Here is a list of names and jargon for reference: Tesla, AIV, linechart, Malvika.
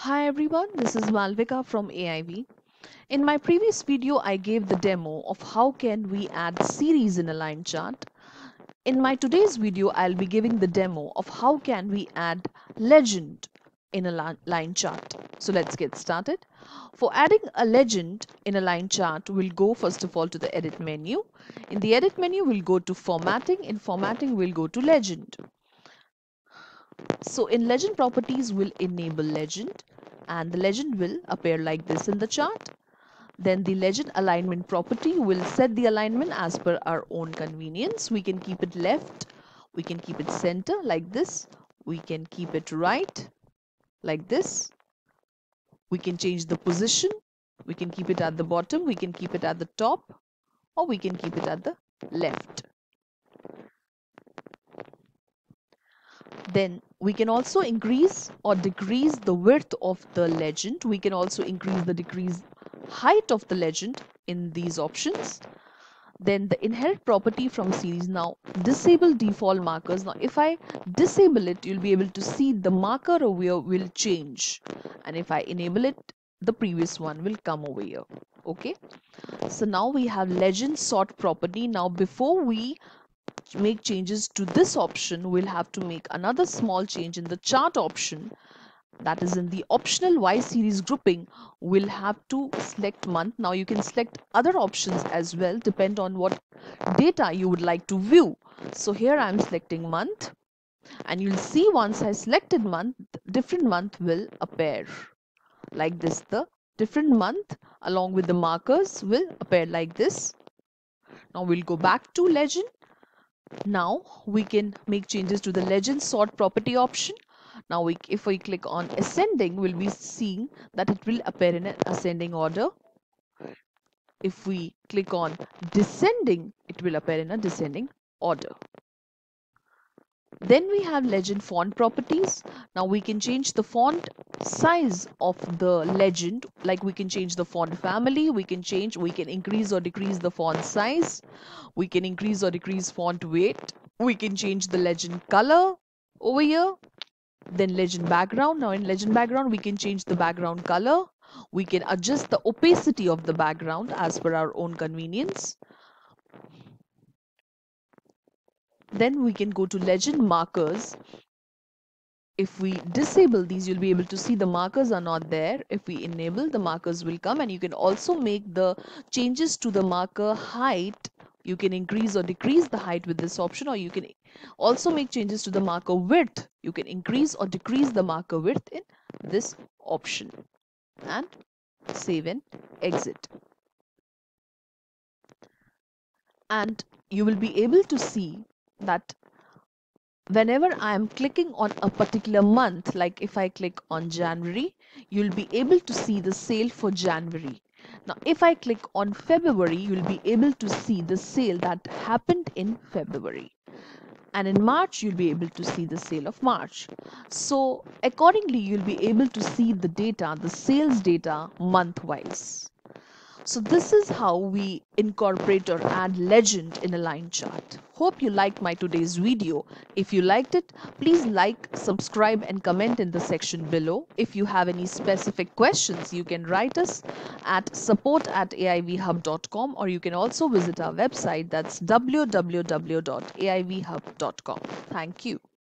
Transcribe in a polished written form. Hi everyone, this is Malvika from AIV. In my previous video, I gave the demo of how can we add series in a line chart. In my today's video, I'll be giving the demo of how can we add legend in a line chart. So let's get started. For adding a legend in a line chart, we'll go first of all to the edit menu. In the edit menu, we'll go to formatting. In formatting, we'll go to legend. So in legend properties, we'll enable legend and the legend will appear like this in the chart. Then the legend alignment property will set the alignment as per our own convenience. We can keep it left, we can keep it center like this, we can keep it right like this, we can change the position, we can keep it at the bottom, we can keep it at the top, or we can keep it at the left. Then we can also increase or decrease the width of the legend. We can also increase the decrease height of the legend in these options. Then the inherit property from series. Now disable default markers. Now if I disable it, you'll be able to see the marker over here will change. And if I enable it, the previous one will come over here. Okay. So now we have legend sort property. Now before we make changes to this option, we'll have to make another small change in the chart option, that is in the optional Y series grouping. We'll have to select month. Now you can select other options as well, depend on what data you would like to view. So here I'm selecting month, and you'll see once I selected month, different month will appear like this. The different month along with the markers will appear like this. Now we'll go back to legend. Now we can make changes to the legend sort property option. Now if we click on ascending, we'll be seeing that it will appear in an ascending order. If we click on descending, it will appear in a descending order. Then we have legend font properties. Now we can change the font size of the legend, like we can change the font family, we can increase or decrease the font size, we can increase or decrease font weight, we can change the legend color over here. Then legend background. Now in legend background, we can change the background color, we can adjust the opacity of the background as per our own convenience. Then we can go to legend markers. If we disable these, you'll be able to see the markers are not there. If we enable, the markers will come, and you can also make the changes to the marker height. You can increase or decrease the height with this option, or you can also make changes to the marker width. You can increase or decrease the marker width in this option, and save and exit. And you will be able to see that whenever I am clicking on a particular month, like if I click on January, you'll be able to see the sale for January. Now if I click on February, you'll be able to see the sale that happened in February, and in March you'll be able to see the sale of March. So accordingly, you'll be able to see the data, the sales data month wise. So this is how we incorporate or add legend in a line chart. Hope you liked my today's video. If you liked it, please like, subscribe and comment in the section below. If you have any specific questions, you can write us at support@aivhub.com, or you can also visit our website, that's www.aivhub.com. Thank you.